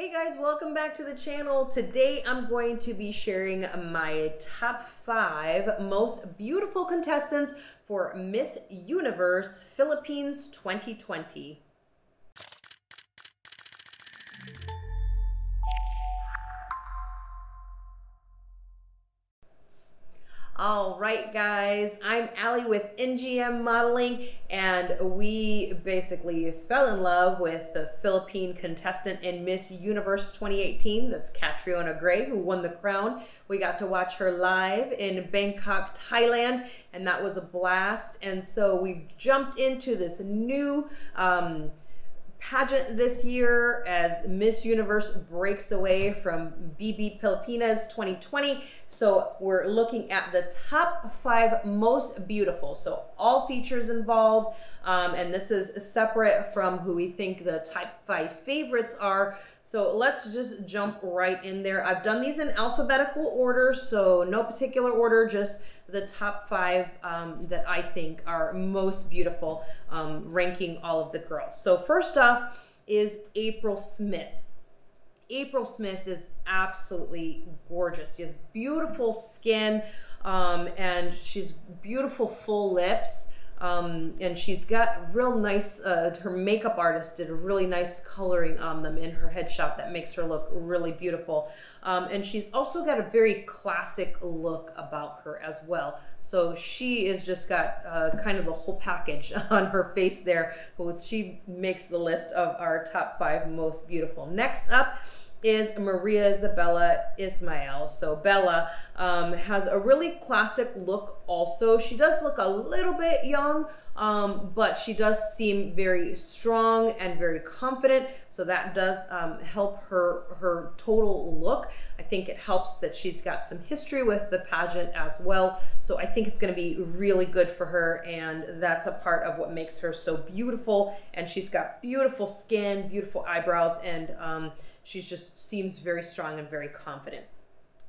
Hey guys, welcome back to the channel. Today I'm going to be sharing my top 5 most beautiful contestants for Miss Universe Philippines 2020. All right, guys, I'm Allie with NGM Modeling, and we basically fell in love with the Philippine contestant in Miss Universe 2018. That's Catriona Gray, who won the crown. We got to watch her live in Bangkok, Thailand, and that was a blast. And so we've jumped into this new pageant this year as Miss Universe breaks away from BB Pilipinas 2020. So we're looking at the top 5 most beautiful. So all features involved, and this is separate from who we think the top 5 favorites are. So let's just jump right in there. I've done these in alphabetical order, so no particular order, just the top 5 that I think are most beautiful, ranking all of the girls. So first off is Apriel Smith. Apriel Smith is absolutely gorgeous. She has beautiful skin, and she's beautiful full lips. And she's got real nice, her makeup artist did a really nice coloring on them in her headshot that makes her look really beautiful. And she's also got a very classic look about her as well. So she is just got kind of the whole package on her face there. But she makes the list of our top 5 most beautiful. Next up is Maria Isabella Ismael. So Bella has a really classic look also. She does look a little bit young, but she does seem very strong and very confident. So that does help her total look. I think it helps that she's got some history with the pageant as well. So I think it's gonna be really good for her, and that's a part of what makes her so beautiful. And she's got beautiful skin, beautiful eyebrows, and she just seems very strong and very confident.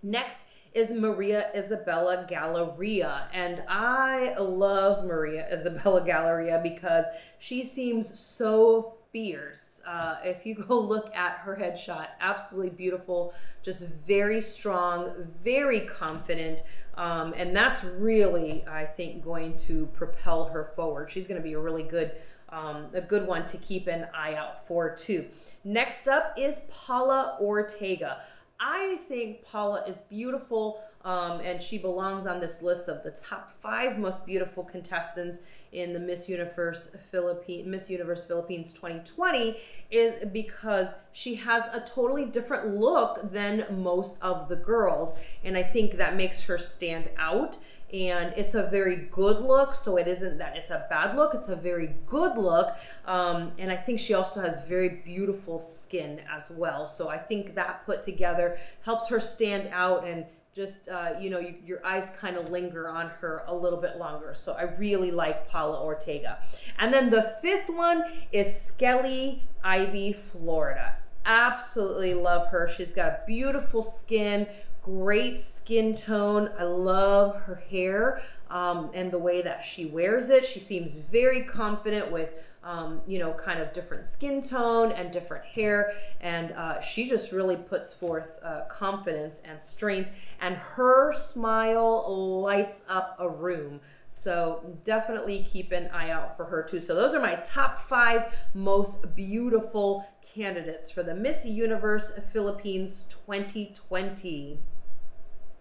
Next is Maria Isabella Galleria. And I love Maria Isabella Galleria because she seems so fierce. If you go look at her headshot, absolutely beautiful, just very strong, very confident. And that's really, I think, going to propel her forward. She's gonna be a really good, a good one to keep an eye out for too. Next up is Paula Ortega. I think Paula is beautiful, and she belongs on this list of the top 5 most beautiful contestants in the Miss Universe Philippines 2020 is because she has a totally different look than most of the girls. And I think that makes her stand out. And it's a very good look, so it isn't that it's a bad look, it's a very good look. And I think she also has very beautiful skin as well. So I think that put together helps her stand out, and just, you know, your eyes kind of linger on her a little bit longer. So I really like Paula Ortega. And then the 5th one is Skelly Ivy Florida. Absolutely love her. She's got beautiful skin, great skin tone. I love her hair and the way that she wears it. She seems very confident with, you know, kind of different skin tone and different hair. And she just really puts forth confidence and strength, and her smile lights up a room. So definitely keep an eye out for her too. So those are my top 5 most beautiful candidates for the Miss Universe Philippines 2020.